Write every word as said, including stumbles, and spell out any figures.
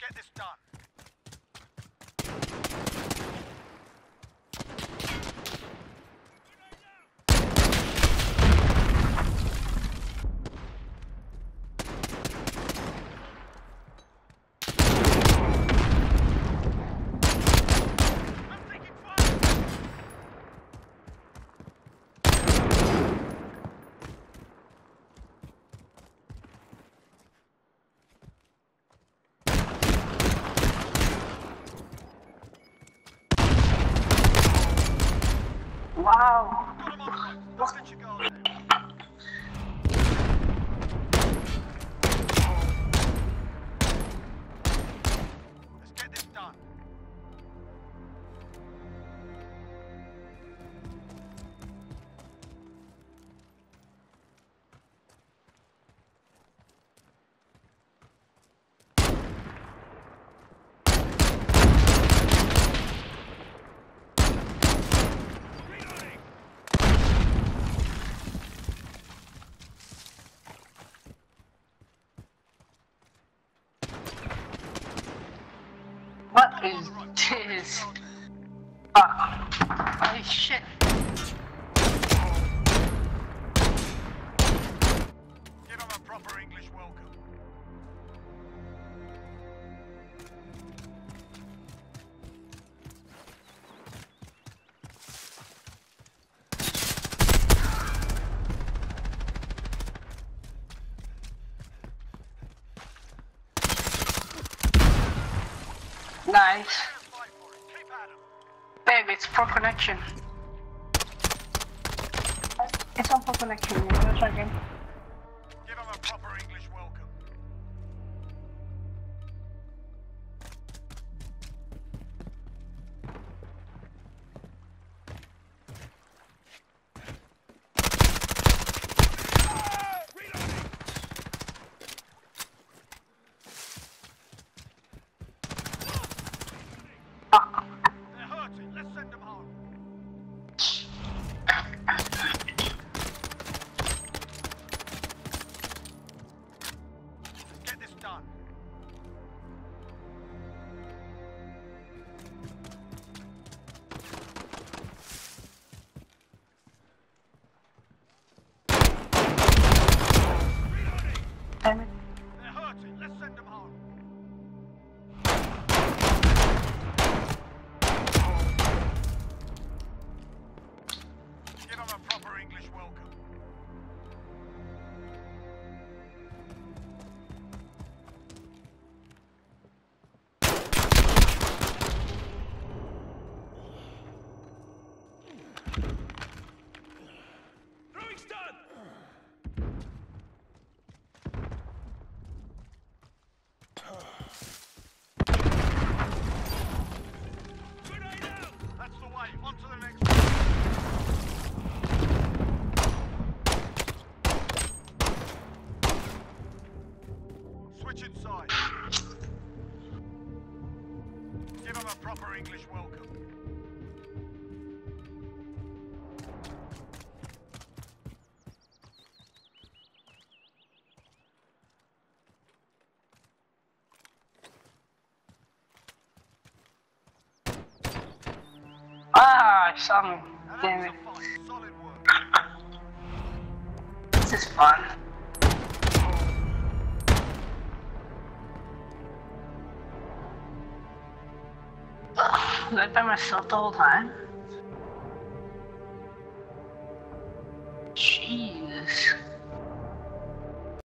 get this done. Wow. Got him on the left. Let's get you going. Let's get this done. What is this? Ah, holy shit. Give him a proper English welcome. Nice. Babe, it's pro connection. It's on pro connection, let's try again. Give him a proper English welcome. They're hurting, let's send them home. Give them a proper English welcome. Inside. Give him a proper English welcome. Ah, some damn it. Solid work. This is fun. I was by myself the whole time. Jeez.